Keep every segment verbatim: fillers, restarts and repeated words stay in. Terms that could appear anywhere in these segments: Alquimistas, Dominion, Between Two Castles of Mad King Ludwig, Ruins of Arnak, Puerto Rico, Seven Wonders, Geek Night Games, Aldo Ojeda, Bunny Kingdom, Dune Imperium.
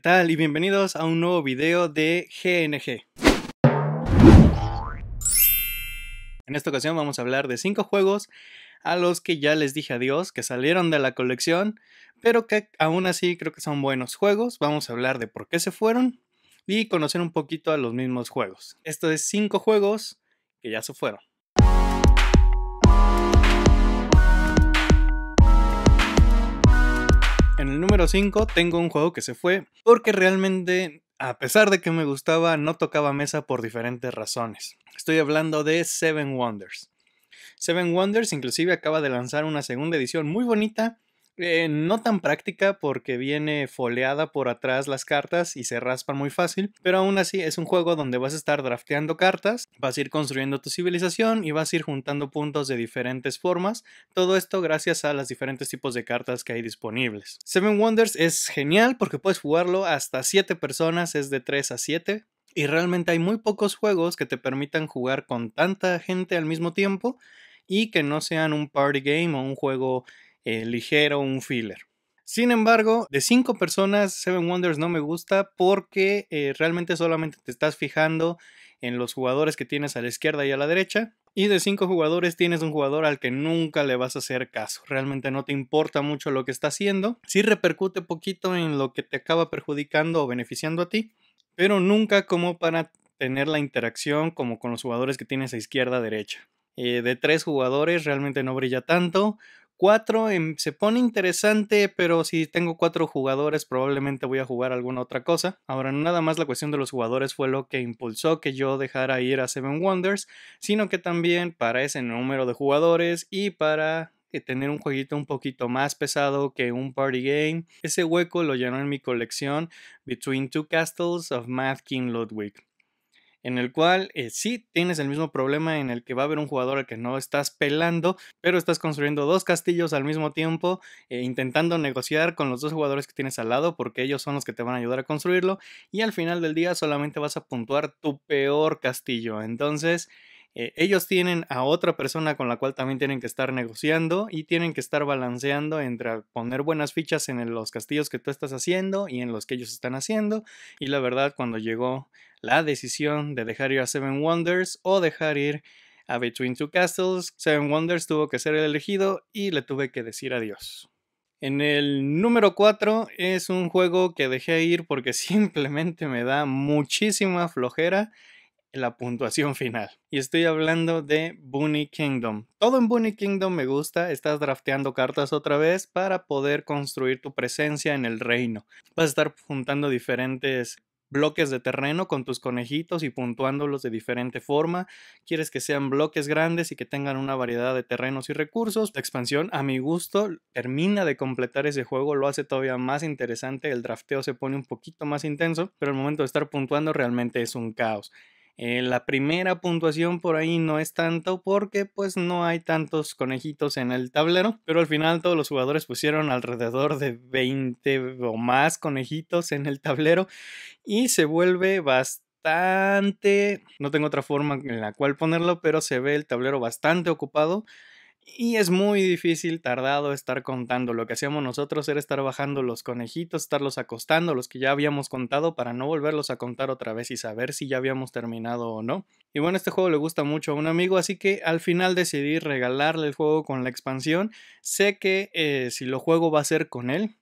¿Qué tal? Y bienvenidos a un nuevo video de G N G. En esta ocasión vamos a hablar de cinco juegos a los que ya les dije adiós, que salieron de la colección, pero que aún así creo que son buenos juegos. Vamos a hablar de por qué se fueron y conocer un poquito a los mismos juegos. Esto es cinco juegos que ya se fueron. En el número cinco tengo un juego que se fue porque realmente, a pesar de que me gustaba, no tocaba mesa por diferentes razones. Estoy hablando de Seven Wonders. Seven Wonders inclusive acaba de lanzar una segunda edición muy bonita, eh, no tan práctica porque viene foleada por atrás las cartas y se raspan muy fácil, pero aún así es un juego donde vas a estar drafteando cartas, vas a ir construyendo tu civilización y vas a ir juntando puntos de diferentes formas, todo esto gracias a los diferentes tipos de cartas que hay disponibles. Seven Wonders es genial porque puedes jugarlo hasta siete personas, es de tres a siete. Y realmente hay muy pocos juegos que te permitan jugar con tanta gente al mismo tiempo y que no sean un party game o un juego eh, ligero, un filler. Sin embargo, de cinco personas, Seven Wonders no me gusta porque eh, realmente solamente te estás fijando en los jugadores que tienes a la izquierda y a la derecha. Y de cinco jugadores tienes un jugador al que nunca le vas a hacer caso. Realmente no te importa mucho lo que está haciendo. Sí repercute poquito en lo que te acaba perjudicando o beneficiando a ti, pero nunca como para tener la interacción como con los jugadores que tienes a izquierda derecha. Eh, de tres jugadores realmente no brilla tanto. Cuatro eh, se pone interesante, pero si tengo cuatro jugadores probablemente voy a jugar alguna otra cosa. Ahora, nada más la cuestión de los jugadores fue lo que impulsó que yo dejara ir a Seven Wonders, sino que también para ese número de jugadores y para eh, tener un jueguito un poquito más pesado que un party game, ese hueco lo llenó en mi colección Between Two Castles of Mad King Ludwig, en el cual eh, sí tienes el mismo problema en el que va a haber un jugador al que no estás pelando, pero estás construyendo dos castillos al mismo tiempo, eh, intentando negociar con los dos jugadores que tienes al lado porque ellos son los que te van a ayudar a construirlo, y al final del día solamente vas a puntuar tu peor castillo. Entonces eh, ellos tienen a otra persona con la cual también tienen que estar negociando y tienen que estar balanceando entre poner buenas fichas en los castillos que tú estás haciendo y en los que ellos están haciendo. Y la verdad, cuando llegó la decisión de dejar ir a Seven Wonders o dejar ir a Between Two Castles, Seven Wonders tuvo que ser el elegido y le tuve que decir adiós. En el número cuatro es un juego que dejé ir porque simplemente me da muchísima flojera la puntuación final. Y estoy hablando de Bunny Kingdom. Todo en Bunny Kingdom me gusta. Estás drafteando cartas otra vez para poder construir tu presencia en el reino. Vas a estar juntando diferentes bloques de terreno con tus conejitos y puntuándolos de diferente forma. Quieres que sean bloques grandes y que tengan una variedad de terrenos y recursos. La expansión, a mi gusto, termina de completar ese juego, lo hace todavía más interesante. El drafteo se pone un poquito más intenso, pero el momento de estar puntuando realmente es un caos. Eh, la primera puntuación por ahí no es tanto porque pues no hay tantos conejitos en el tablero, pero al final todos los jugadores pusieron alrededor de veinte o más conejitos en el tablero y se vuelve bastante, no tengo otra forma en la cual ponerlo, pero se ve el tablero bastante ocupado. Y es muy difícil, tardado, estar contando. Lo que hacíamos nosotros era estar bajando los conejitos, estarlos acostando, los que ya habíamos contado, para no volverlos a contar otra vez y saber si ya habíamos terminado o no. Y bueno, este juego le gusta mucho a un amigo, así que al final decidí regalarle el juego con la expansión. Sé que eh, si lo juego va a ser con él.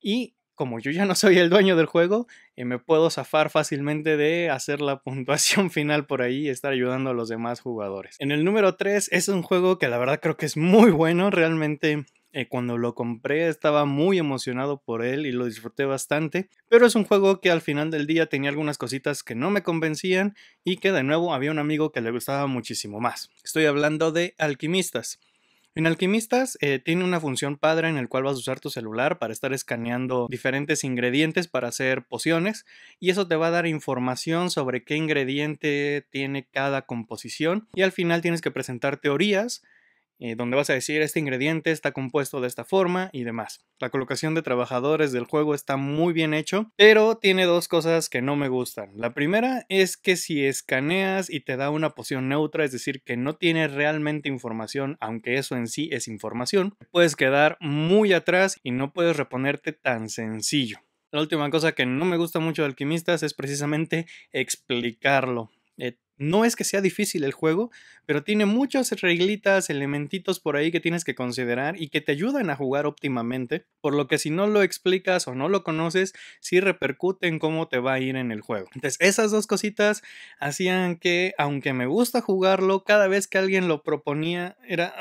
Y como yo ya no soy el dueño del juego, eh, me puedo zafar fácilmente de hacer la puntuación final por ahí y estar ayudando a los demás jugadores. En el número tres es un juego que la verdad creo que es muy bueno. Realmente eh, cuando lo compré estaba muy emocionado por él y lo disfruté bastante. Pero es un juego que al final del día tenía algunas cositas que no me convencían y que de nuevo había un amigo que le gustaba muchísimo más. Estoy hablando de Alquimistas. En Alquimistas eh, tiene una función padre en el cual vas a usar tu celular para estar escaneando diferentes ingredientes para hacer pociones, y eso te va a dar información sobre qué ingrediente tiene cada composición, y al final tienes que presentar teorías eh, donde vas a decir este ingrediente está compuesto de esta forma y demás. La colocación de trabajadores del juego está muy bien hecho, pero tiene dos cosas que no me gustan. La primera es que si escaneas y te da una poción neutra, es decir, que no tiene realmente información, aunque eso en sí es información, puedes quedar muy atrás y no puedes reponerte tan sencillo. La última cosa que no me gusta mucho de Alquimistas es precisamente explicarlo. Eh, no es que sea difícil el juego, pero tiene muchas reglitas, elementitos por ahí que tienes que considerar y que te ayudan a jugar óptimamente, por lo que si no lo explicas o no lo conoces, sí repercute en cómo te va a ir en el juego. Entonces esas dos cositas hacían que, aunque me gusta jugarlo, cada vez que alguien lo proponía era...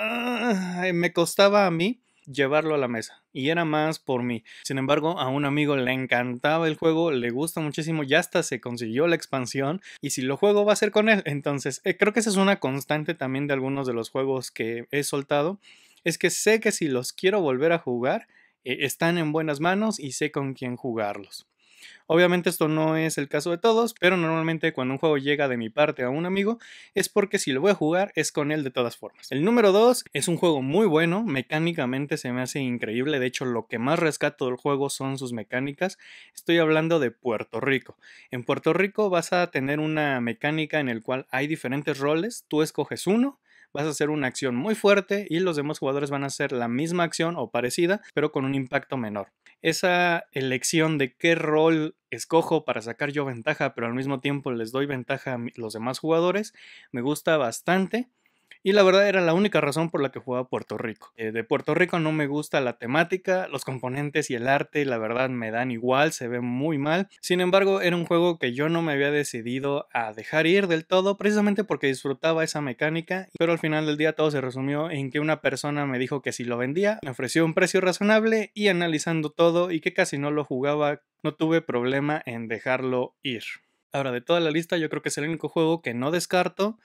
Uh, me costaba a mí llevarlo a la mesa, y era más por mí. Sin embargo, a un amigo le encantaba el juego, le gusta muchísimo, ya hasta se consiguió la expansión, y si lo juego va a ser con él. Entonces eh, creo que esa es una constante también de algunos de los juegos que he soltado, es que sé que si los quiero volver a jugar, eh, están en buenas manos y sé con quién jugarlos. Obviamente esto no es el caso de todos, pero normalmente cuando un juego llega de mi parte a un amigo es porque si lo voy a jugar es con él de todas formas. El número dos es un juego muy bueno, mecánicamente se me hace increíble, de hecho lo que más rescato del juego son sus mecánicas. Estoy hablando de Puerto Rico. En Puerto Rico vas a tener una mecánica en el cual hay diferentes roles, tú escoges uno, vas a hacer una acción muy fuerte y los demás jugadores van a hacer la misma acción o parecida, pero con un impacto menor. Esa elección de qué rol escojo para sacar yo ventaja, pero al mismo tiempo les doy ventaja a los demás jugadores, me gusta bastante. Y la verdad era la única razón por la que jugaba Puerto Rico. Eh, de Puerto Rico no me gusta la temática, los componentes y el arte, la verdad me dan igual, se ve muy mal. Sin embargo, era un juego que yo no me había decidido a dejar ir del todo, precisamente porque disfrutaba esa mecánica, pero al final del día todo se resumió en que una persona me dijo que si lo vendía, me ofreció un precio razonable y analizando todo y que casi no lo jugaba, no tuve problema en dejarlo ir. Ahora, de toda la lista, yo creo que es el único juego que no descarto.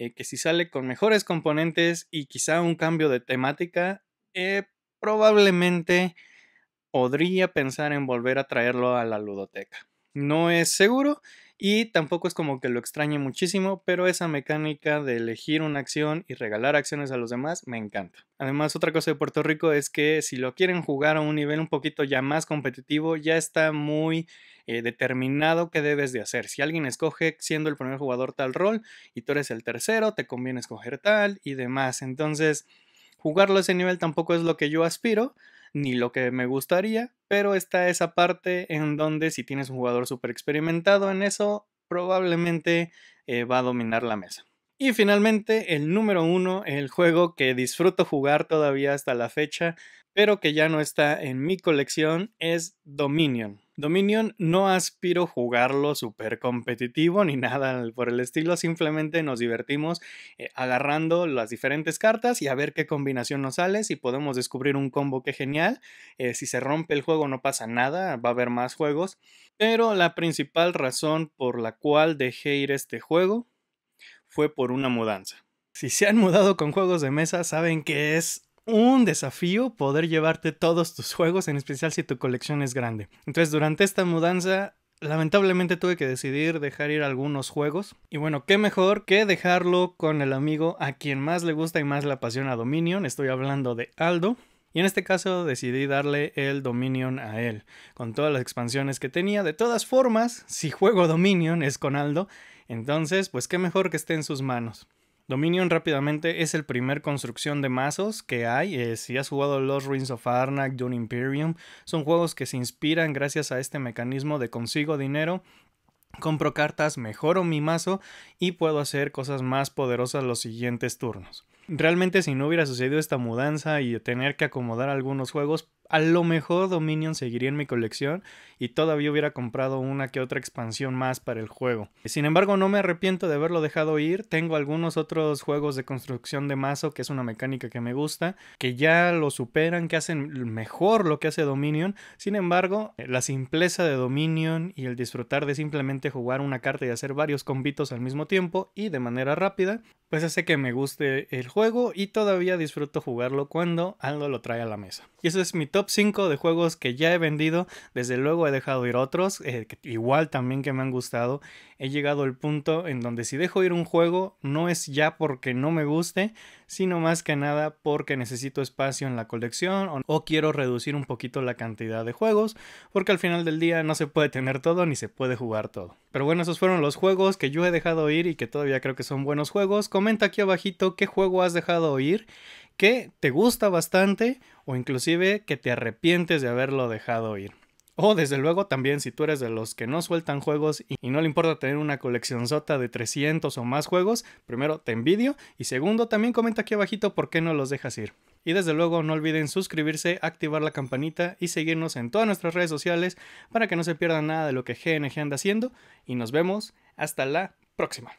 Eh, que si sale con mejores componentes y quizá un cambio de temática, eh, probablemente podría pensar en volver a traerlo a la ludoteca. No es seguro y tampoco es como que lo extrañe muchísimo, pero esa mecánica de elegir una acción y regalar acciones a los demás me encanta. Además, otra cosa de Puerto Rico es que si lo quieren jugar a un nivel un poquito ya más competitivo, ya está muy eh, determinado qué debes de hacer. Si alguien escoge siendo el primer jugador tal rol y tú eres el tercero, te conviene escoger tal y demás. Entonces, jugarlo a ese nivel tampoco es lo que yo aspiro, ni lo que me gustaría, pero está esa parte en donde si tienes un jugador súper experimentado en eso, probablemente eh, va a dominar la mesa. Y finalmente, el número uno, el juego que disfruto jugar todavía hasta la fecha, pero que ya no está en mi colección, es Dominion. Dominion no aspiro jugarlo súper competitivo ni nada por el estilo, simplemente nos divertimos eh, agarrando las diferentes cartas y a ver qué combinación nos sale, si podemos descubrir un combo que genial, eh, si se rompe el juego no pasa nada, va a haber más juegos, pero la principal razón por la cual dejé ir este juego fue por una mudanza. Si se han mudado con juegos de mesa, saben que es un desafío poder llevarte todos tus juegos, en especial si tu colección es grande. Entonces, durante esta mudanza, lamentablemente tuve que decidir dejar ir algunos juegos. Y bueno, qué mejor que dejarlo con el amigo a quien más le gusta y más le apasiona Dominion. Estoy hablando de Aldo. Y en este caso decidí darle el Dominion a él, con todas las expansiones que tenía. De todas formas, si juego Dominion es con Aldo, entonces pues qué mejor que esté en sus manos. Dominion rápidamente es el primer construcción de mazos que hay. Eh, si has jugado los Ruins of Arnak, Dune Imperium, son juegos que se inspiran gracias a este mecanismo de consigo dinero, compro cartas, mejoro mi mazo y puedo hacer cosas más poderosas los siguientes turnos. Realmente si no hubiera sucedido esta mudanza y tener que acomodar algunos juegos, a lo mejor Dominion seguiría en mi colección y todavía hubiera comprado una que otra expansión más para el juego. Sin embargo, no me arrepiento de haberlo dejado ir. Tengo algunos otros juegos de construcción de mazo, que es una mecánica que me gusta, que ya lo superan, que hacen mejor lo que hace Dominion. Sin embargo, la simpleza de Dominion y el disfrutar de simplemente jugar una carta y hacer varios combitos al mismo tiempo y de manera rápida, pues hace que me guste el juego y todavía disfruto jugarlo cuando Aldo lo trae a la mesa. Y eso es mi top cinco de juegos que ya he vendido. Desde luego he dejado ir otros, eh, que igual también que me han gustado. He llegado al punto en donde si dejo ir un juego no es ya porque no me guste, sino más que nada porque necesito espacio en la colección o, o quiero reducir un poquito la cantidad de juegos, porque al final del día no se puede tener todo ni se puede jugar todo. Pero bueno, esos fueron los juegos que yo he dejado ir y que todavía creo que son buenos juegos. Comenta aquí abajito qué juego has dejado ir, que te gusta bastante o inclusive que te arrepientes de haberlo dejado ir. O desde luego también si tú eres de los que no sueltan juegos y, y no le importa tener una colección sota de trescientos o más juegos, primero te envidio y segundo también comenta aquí abajito por qué no los dejas ir. Y desde luego no olviden suscribirse, activar la campanita y seguirnos en todas nuestras redes sociales para que no se pierdan nada de lo que G N G anda haciendo y nos vemos hasta la próxima.